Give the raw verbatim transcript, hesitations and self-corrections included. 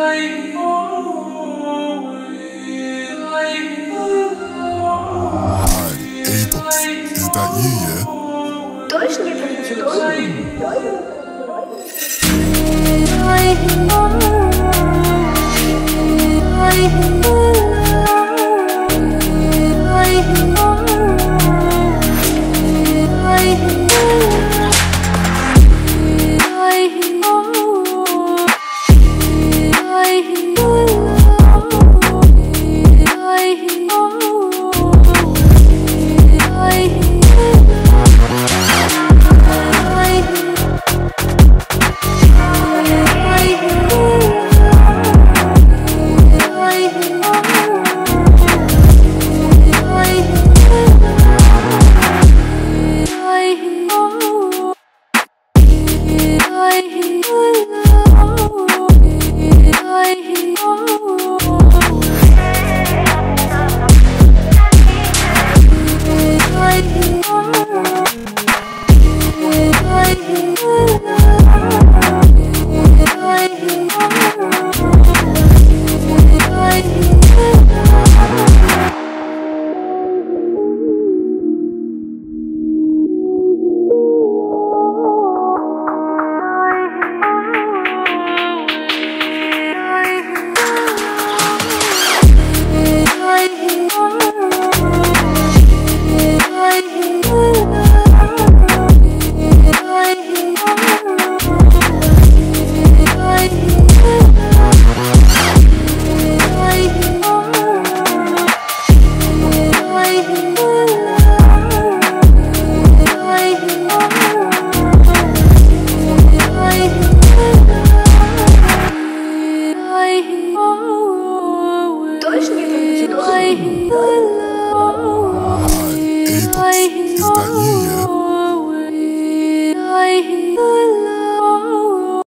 That you, yeah? Точно, точно. Is that you?